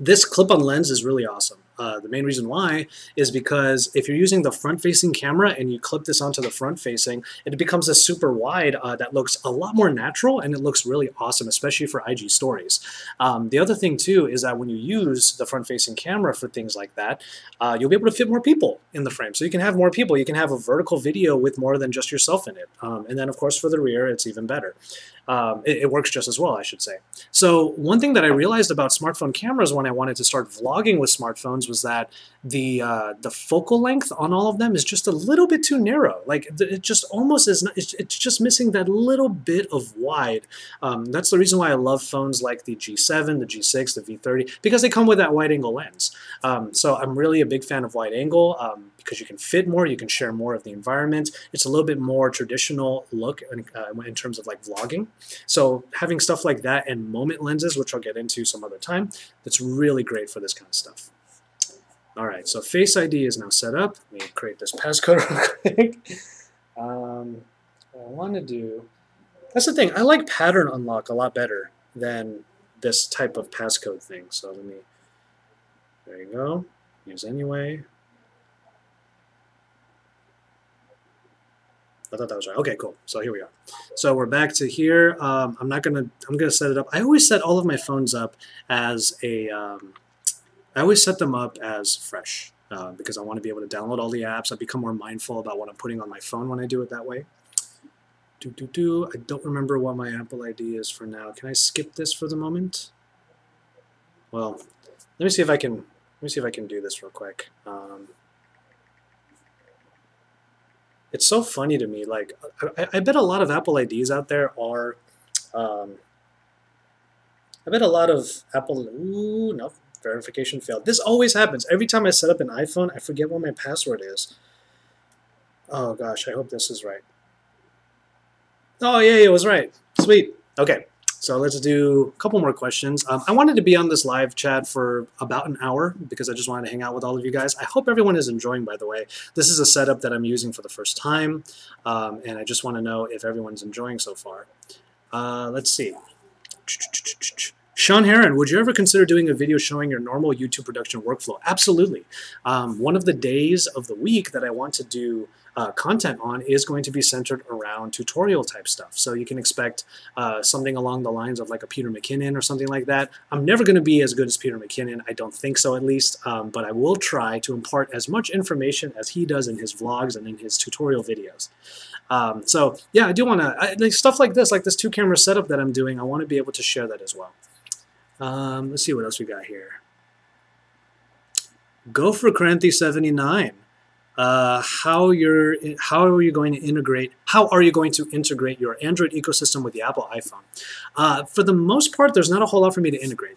This clip-on lens is really awesome. The main reason why is because if you're using the front-facing camera and you clip this onto the front-facing, it becomes a super wide that looks a lot more natural, and it looks really awesome, especially for IG stories. The other thing, too, is that when you use the front-facing camera for things like that, you'll be able to fit more people in the frame. So you can have more people. You can have a vertical video with more than just yourself in it. And then, of course, for the rear, it's even better. It works just as well, I should say. So one thing that I realized about smartphone cameras when I wanted to start vlogging with smartphones was that the focal length on all of them is just a little bit too narrow. Like it just almost is not, it's just missing that little bit of wide. That's the reason why I love phones like the G7, the G6, the V30, because they come with that wide angle lens. So I'm really a big fan of wide angle because you can fit more, you can share more of the environment. It's a little bit more traditional look in terms of like vlogging. So having stuff like that and moment lenses, which I'll get into some other time, that's really great for this kind of stuff. All right, so Face ID is now set up. Let me create this passcode real quick. What I want to do, that's the thing, I like pattern unlock a lot better than this type of passcode thing. So let me, there you go, use anyway. I thought that was right. Okay, cool. So here we are. So we're back to here. I'm gonna set it up. I always set all of my phones up as a. I always set them up as fresh because I want to be able to download all the apps. I become more mindful about what I'm putting on my phone when I do it that way. I don't remember what my Apple ID is for now. Can I skip this for the moment? Well, let me see if I can. Let me see if I can do this real quick. It's so funny to me. Like, I bet a lot of Apple IDs out there are. I bet a lot of Apple. Ooh, no, verification failed. This always happens. Every time I set up an iPhone, I forget what my password is. Oh gosh, I hope this is right. Oh yeah, it was right. Sweet. Okay. So let's do a couple more questions. I wanted to be on this live chat for about an hour because I just wanted to hang out with all of you guys. I hope everyone is enjoying, by the way. This is a setup that I'm using for the first time, and I just want to know if everyone's enjoying so far. Let's see. Sean Heron, would you ever consider doing a video showing your normal YouTube production workflow? Absolutely. One of the days of the week that I want to do content on is going to be centered around tutorial type stuff. So you can expect something along the lines of like a Peter McKinnon or something like that. I'm never going to be as good as Peter McKinnon. I don't think so, at least. But I will try to impart as much information as he does in his vlogs and in his tutorial videos. So yeah, I do want to, like stuff like this two camera setup that I'm doing, I want to be able to share that as well. Let's see what else we got here. Go for Kranthi 79. How are you going to integrate your Android ecosystem with the Apple iPhone? For the most part, there's not a whole lot for me to integrate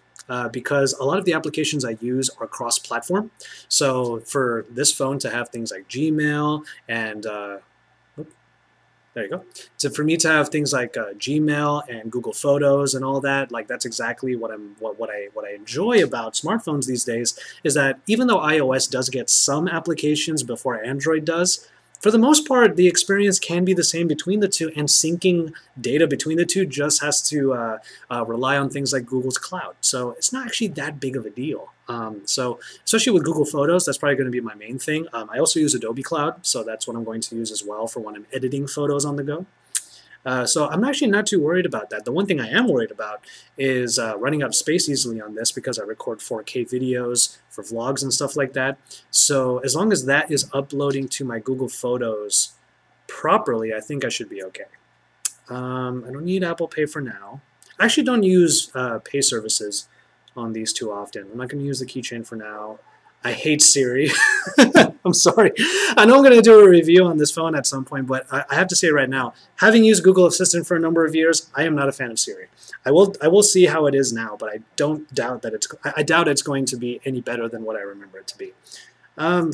because a lot of the applications I use are cross-platform. So for this phone to have things like Gmail and there you go. So for me to have things like Gmail and Google Photos and all that, like that's exactly what I enjoy about smartphones these days is that even though iOS does get some applications before Android does, for the most part, the experience can be the same between the two, and syncing data between the two just has to rely on things like Google's cloud. So it's not actually that big of a deal. So especially with Google Photos, that's probably going to be my main thing. I also use Adobe Cloud, so that's what I'm going to use as well for when I'm editing photos on the go. So I'm actually not too worried about that. The one thing I am worried about is running out of space easily on this because I record 4K videos for vlogs and stuff like that. So as long as that is uploading to my Google Photos properly, I think I should be okay. I don't need Apple Pay for now. I actually don't use pay services on these too often. I'm not going to use the keychain for now. I hate Siri. I'm sorry. I know I'm going to do a review on this phone at some point, but I have to say right now, having used Google Assistant for a number of years, I am not a fan of Siri. I will see how it is now, but I don't doubt that I doubt it's going to be any better than what I remember it to be.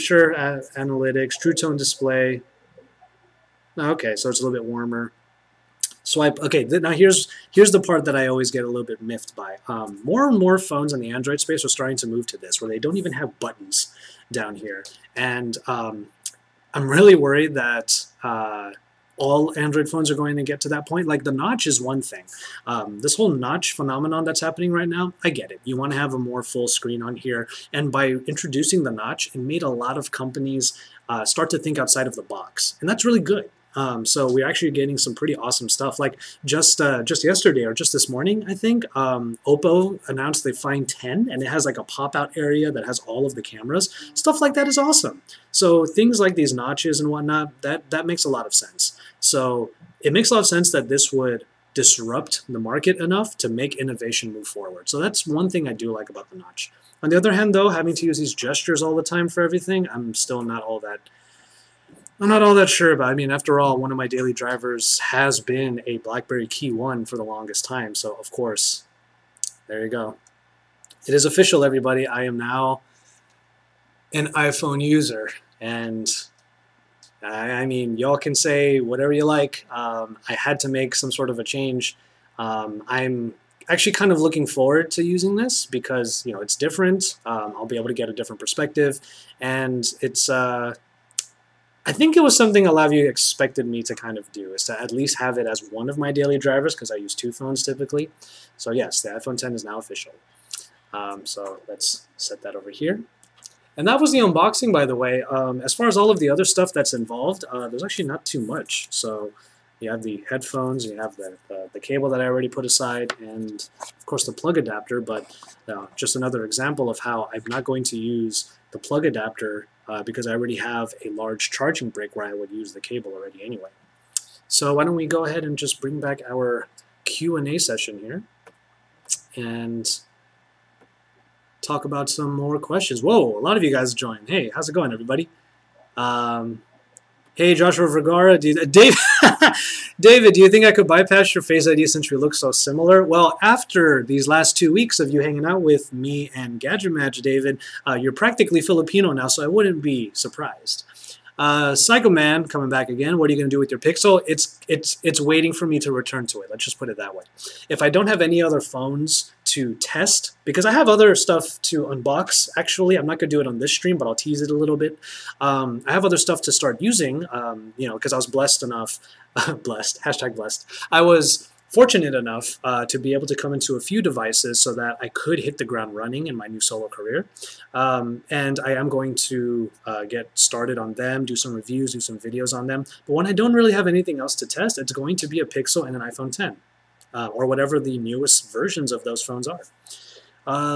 Sure, analytics, True Tone display. Okay, so it's a little bit warmer. Swipe. Okay, now here's the part that I always get a little bit miffed by. More and more phones in the Android space are starting to move to this, where they don't even have buttons down here. And I'm really worried that all Android phones are going to get to that point. Like, the notch is one thing. This whole notch phenomenon that's happening right now, I get it. You want to have a more full screen on here. And by introducing the notch, it made a lot of companies start to think outside of the box. And that's really good. So we're actually getting some pretty awesome stuff. Like just yesterday or just this morning, I think, Oppo announced they Find 10, and it has like a pop-out area that has all of the cameras. Stuff like that is awesome. So things like these notches and whatnot, that makes a lot of sense. So it makes a lot of sense that this would disrupt the market enough to make innovation move forward. So that's one thing I do like about the notch. On the other hand, though, having to use these gestures all the time for everything, I'm not all that sure about. I mean, after all, one of my daily drivers has been a BlackBerry Key 1 for the longest time. So, of course, there you go. It is official, everybody. I am now an iPhone user. And, I mean, y'all can say whatever you like. I had to make some sort of a change. I'm actually kind of looking forward to using this because, you know, it's different. I'll be able to get a different perspective. And it's... I think it was something a lot of you expected me to kind of do, is to at least have it as one of my daily drivers, because I use two phones typically. So yes, the iPhone X is now official. So let's set that over here. And that was the unboxing, by the way. As far as all of the other stuff that's involved, there's actually not too much. So you have the headphones, you have the cable that I already put aside, and of course the plug adapter, but just another example of how I'm not going to use the plug adapter because I already have a large charging brick where I would use the cable already anyway. So why don't we go ahead and just bring back our Q&A session here and talk about some more questions. Whoa, a lot of you guys joined. Hey, how's it going, everybody? Hey, Joshua Vergara, David, do you think I could bypass your Face ID since we look so similar? Well, after these last 2 weeks of you hanging out with me and Gadget Match, David, you're practically Filipino now, so I wouldn't be surprised. Psycho Man, coming back again, what are you going to do with your Pixel? It's waiting for me to return to it. Let's just put it that way. If I don't have any other phones to test, because I have other stuff to unbox, actually, I'm not going to do it on this stream, but I'll tease it a little bit. I have other stuff to start using, you know, because I was blessed enough, blessed, hashtag blessed, I was fortunate enough to be able to come into a few devices so that I could hit the ground running in my new solo career. And I am going to get started on them, do some reviews, do some videos on them. But when I don't really have anything else to test, it's going to be a Pixel and an iPhone X, or whatever the newest versions of those phones are.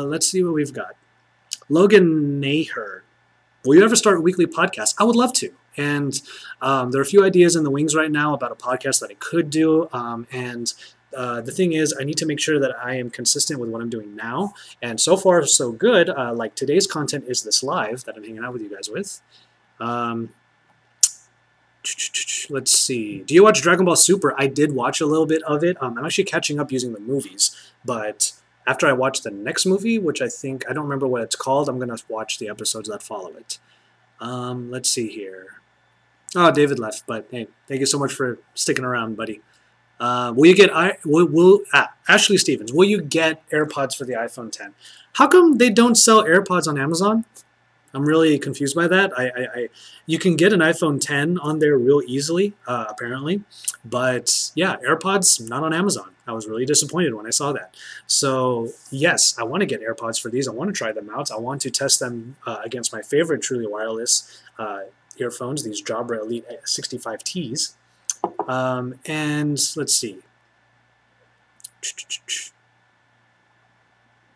Let's see what we've got. Logan Naher, will you ever start a weekly podcast? I would love to. And there are a few ideas in the wings right now about a podcast that I could do. The thing is, I need to make sure that I am consistent with what I'm doing now. And so far, so good. Like today's content is this live that I'm hanging out with you guys with. Let's see. Do you watch Dragon Ball Super? I did watch a little bit of it. I'm actually catching up using the movies. But after I watch the next movie, which I think, I don't remember what it's called, I'm going to watch the episodes that follow it. Let's see here. Oh, David left, but hey, thank you so much for sticking around, buddy. Ashley Stevens, will you get AirPods for the iPhone X? How come they don't sell AirPods on Amazon? I'm really confused by that. You can get an iPhone X on there real easily, apparently. But yeah, AirPods, not on Amazon. I was really disappointed when I saw that. So yes, I want to get AirPods for these. I want to try them out. I want to test them against my favorite truly wireless earphones, these Jabra Elite 65Ts. And let's see.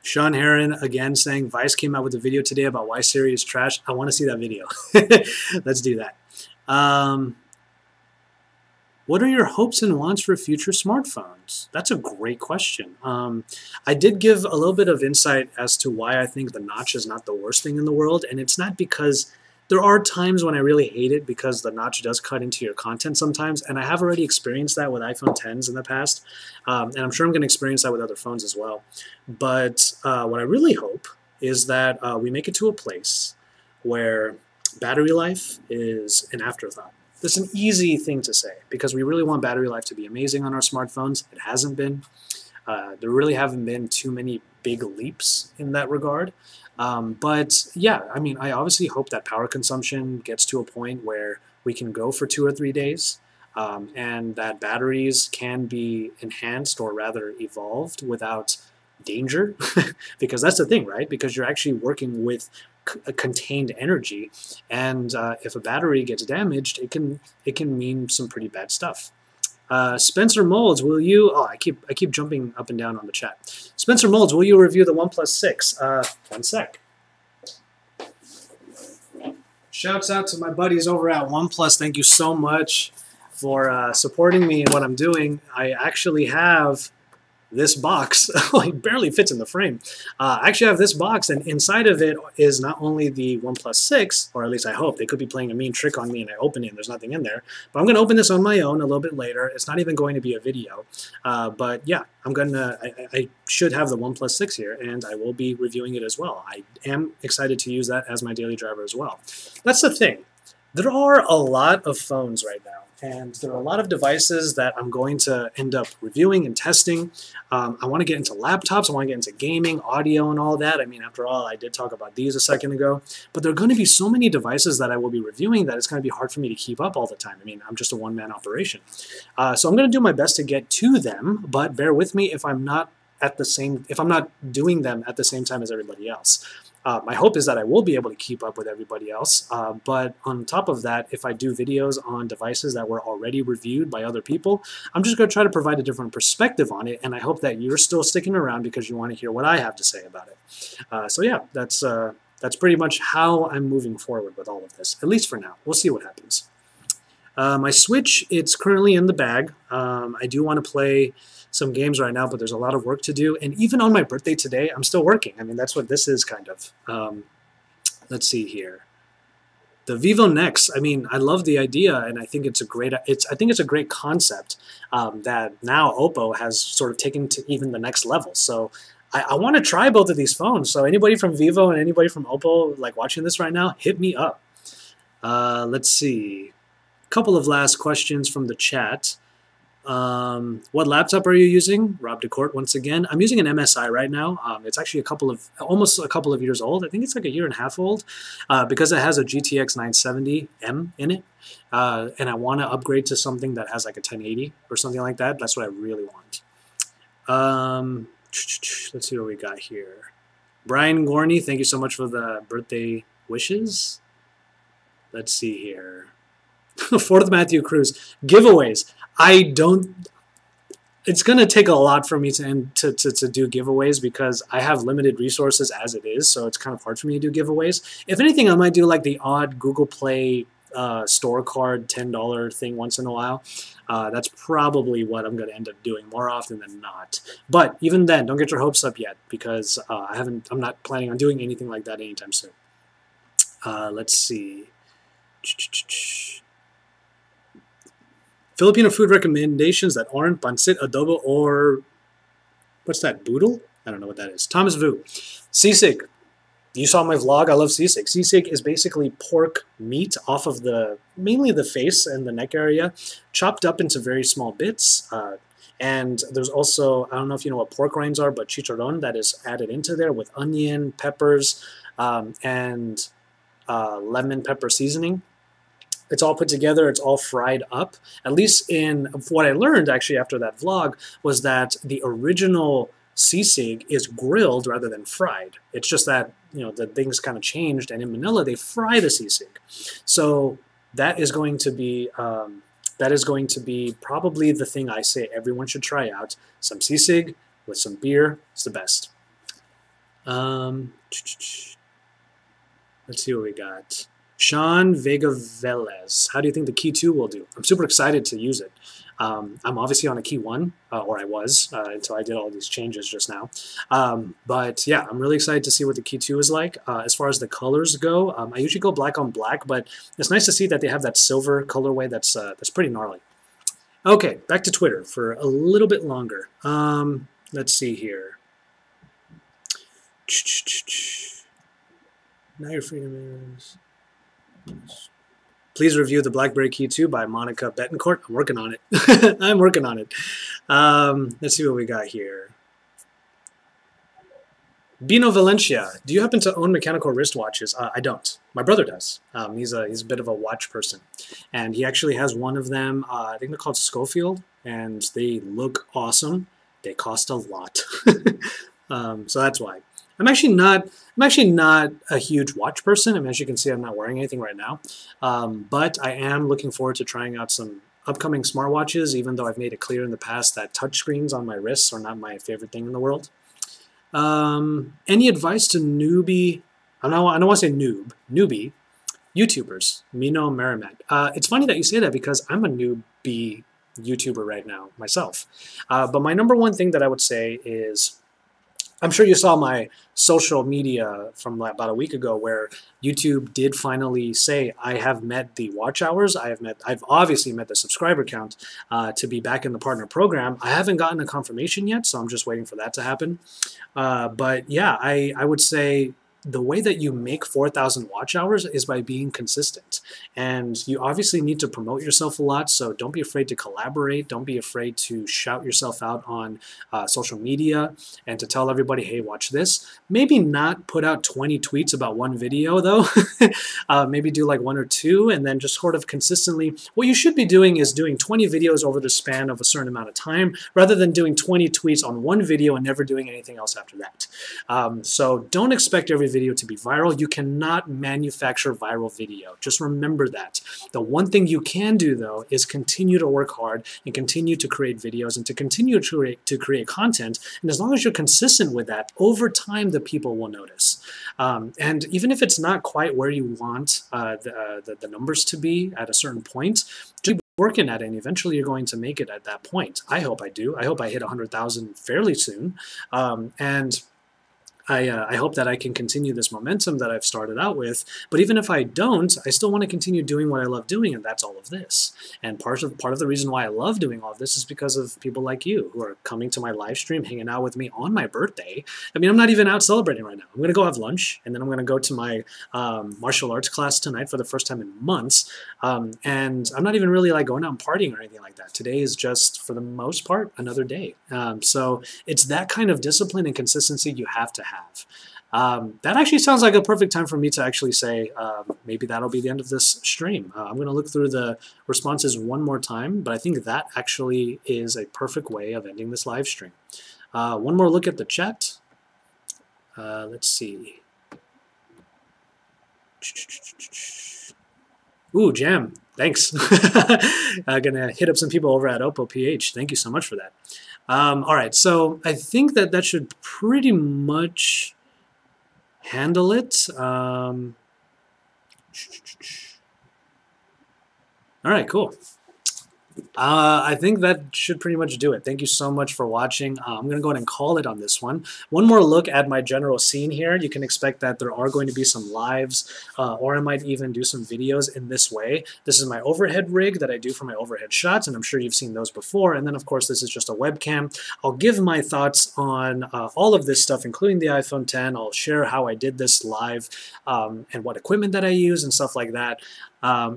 Sean Heron again saying Vice came out with a video today about why Siri is trash. I want to see that video. Let's do that. What are your hopes and wants for future smartphones? That's a great question. I did give a little bit of insight as to why I think the notch is not the worst thing in the world, and it's not because there are times when I really hate it because the notch does cut into your content sometimes, and I have already experienced that with iPhone Xs in the past, and I'm sure I'm going to experience that with other phones as well. But what I really hope is that we make it to a place where battery life is an afterthought. That's an easy thing to say because we really want battery life to be amazing on our smartphones. It hasn't been. There really haven't been too many big leaps in that regard. But yeah, I mean, I obviously hope that power consumption gets to a point where we can go for 2 or 3 days, and that batteries can be enhanced or rather evolved without danger, because that's the thing, right? Because you're actually working with contained energy, and if a battery gets damaged, it can mean some pretty bad stuff. Spencer Molds, will you? Oh, I keep jumping up and down on the chat. Spencer Molds, will you review the OnePlus 6? One sec. Shouts out to my buddies over at OnePlus. Thank you so much for supporting me in what I'm doing. I actually have this box. It barely fits in the frame. I actually have this box, and inside of it is not only the OnePlus 6, or at least I hope. They could be playing a mean trick on me and I open it and there's nothing in there. But I'm going to open this on my own a little bit later. It's not even going to be a video. But yeah, I should have the OnePlus 6 here, and I will be reviewing it as well. I am excited to use that as my daily driver as well. That's the thing. There are a lot of phones right now, and there are a lot of devices that I'm going to end up reviewing and testing. I want to get into laptops, I want to get into gaming, audio, and all that. I mean, after all, I did talk about these a second ago. But there are going to be so many devices that I will be reviewing that it's going to be hard for me to keep up all the time. I mean, I'm just a one-man operation. So I'm going to do my best to get to them, but bear with me if I'm not doing them at the same time as everybody else. My hope is that I will be able to keep up with everybody else, but on top of that, if I do videos on devices that were already reviewed by other people, I'm just going to try to provide a different perspective on it, and I hope that you're still sticking around because you want to hear what I have to say about it. So yeah, that's pretty much how I'm moving forward with all of this, at least for now. We'll see what happens. My Switch, it's currently in the bag. I do want to play some games right now, but there's a lot of work to do. And even on my birthday today, I'm still working. I mean, that's what this is kind of. Let's see here. The Vivo Nex. I mean, I love the idea, and I think it's a great. I think it's a great concept that now Oppo has sort of taken to even the next level. So I want to try both of these phones. So anybody from Vivo and anybody from Oppo, like watching this right now, hit me up. Let's see. A couple of last questions from the chat. What laptop are you using? Rob DeCourt once again. I'm using an MSI right now. It's actually almost a couple of years old. I think it's like a year and a half old because it has a GTX 970M in it. And I want to upgrade to something that has like a 1080 or something like that. That's what I really want. Let's see what we got here. Brian Gorney, thank you so much for the birthday wishes. Let's see here. Fourth Matthew Cruz, giveaways. I don't. It's gonna take a lot for me to do giveaways because I have limited resources as it is, so it's kind of hard for me to do giveaways. If anything, I might do like the odd Google Play store card $10 thing once in a while. That's probably what I'm gonna end up doing more often than not. But even then, don't get your hopes up yet because I'm not planning on doing anything like that anytime soon. Let's see. Filipino food recommendations that aren't pancit, adobo, or what's that, boodle? I don't know what that is. Thomas Vu. Sisig. You saw my vlog. I love sisig. Sisig is basically pork meat off of mainly the face and the neck area, chopped up into very small bits. And there's also, I don't know if you know what pork rinds are, but chicharron that is added into there with onion, peppers, and lemon pepper seasoning. It's all put together, it's all fried up. At least in what I learned actually after that vlog was that the original sisig is grilled rather than fried. It's just that, you know, the things kind of changed, and in Manila they fry the sisig. So that is going to be probably the thing I say everyone should try out. Some sisig with some beer, it's the best. Let's see what we got. Sean Vega Velez, how do you think the Key 2 will do? I'm super excited to use it. I'm obviously on a Key 1, or I was, until I did all these changes just now. But yeah, I'm really excited to see what the Key 2 is like. As far as the colors go, I usually go black on black, but it's nice to see that they have that silver colorway that's pretty gnarly. Okay, back to Twitter for a little bit longer. Let's see here. Now your freedom is... Please review the BlackBerry Key 2 by Monica Betancourt. I'm working on it. I'm working on it. Let's see what we got here. Bino Valencia, do you happen to own mechanical wristwatches? I don't. My brother does. He's a bit of a watch person. And he actually has one of them. I think they're called Schofield. And they look awesome. They cost a lot. So that's why. I'm actually not a huge watch person. I mean, as you can see, I'm not wearing anything right now. But I am looking forward to trying out some upcoming smartwatches, even though I've made it clear in the past that touchscreens on my wrists are not my favorite thing in the world. Any advice to newbie, I don't want to say newbie, YouTubers, Mino Merrimat. It's funny that you say that because I'm a newbie YouTuber right now myself. But my number one thing that I would say is, I'm sure you saw my social media from about a week ago where YouTube did finally say, I have met the watch hours, I've obviously met the subscriber count to be back in the partner program. I haven't gotten a confirmation yet, so I'm just waiting for that to happen. But yeah, I would say the way that you make 4,000 watch hours is by being consistent. And you obviously need to promote yourself a lot, so don't be afraid to collaborate. Don't be afraid to shout yourself out on social media and to tell everybody, hey, watch this. Maybe not put out 20 tweets about one video, though. Maybe do like one or two, and then just sort of consistently. What you should be doing is doing 20 videos over the span of a certain amount of time, rather than doing 20 tweets on one video and never doing anything else after that. So don't expect every video to be viral. You cannot manufacture viral video. Just remember that. The one thing you can do, though, is continue to work hard and continue to create videos and to continue to create content. And as long as you're consistent with that, over time the people will notice. And even if it's not quite where you want the numbers to be at a certain point, just working at it, and eventually you're going to make it at that point. I hope I do. I hope I hit 100,000 fairly soon. And I hope that I can continue this momentum that I've started out with, but even if I don't, I still want to continue doing what I love doing, and that's all of this. And part of the reason why I love doing all of this is because of people like you who are coming to my live stream, hanging out with me on my birthday. I mean, I'm not even out celebrating right now. I'm going to go have lunch, and then I'm going to go to my martial arts class tonight for the first time in months, and I'm not even really like going out and partying or anything like that. Today is just, for the most part, another day. So it's that kind of discipline and consistency you have to have. That actually sounds like a perfect time for me to actually say maybe that'll be the end of this stream. I'm going to look through the responses one more time, but I think that actually is a perfect way of ending this live stream. One more look at the chat. Let's see. Ooh, Jem, thanks. I'm going to hit up some people over at OppoPH. Thank you so much for that. All right, so I think that should pretty much handle it. All right, cool. I think that should pretty much do it. Thank you so much for watching. I'm going to go ahead and call it on this one. One more look at my general scene here. You can expect that there are going to be some lives, or I might even do some videos in this way. This is my overhead rig that I do for my overhead shots, and I'm sure you've seen those before. And then, of course, this is just a webcam. I'll give my thoughts on all of this stuff, including the iPhone X. I'll share how I did this live and what equipment that I use and stuff like that.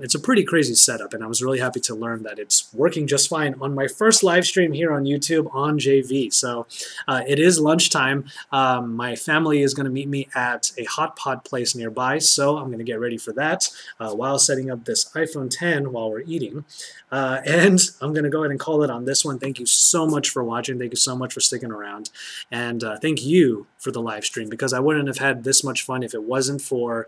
It's a pretty crazy setup, and I was really happy to learn that it's working just fine on my first live stream here on YouTube on JV. So it is lunchtime. My family is going to meet me at a hot pot place nearby, so I'm going to get ready for that while setting up this iPhone X while we're eating. And I'm going to go ahead and call it on this one. Thank you so much for watching. Thank you so much for sticking around. And thank you for the live stream, because I wouldn't have had this much fun if it wasn't for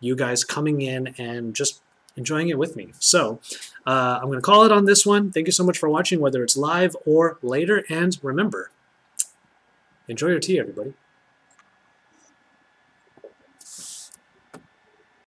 you guys coming in and just enjoying it with me. So I'm going to call it on this one. Thank you so much for watching, whether it's live or later. And remember, enjoy your tea, everybody.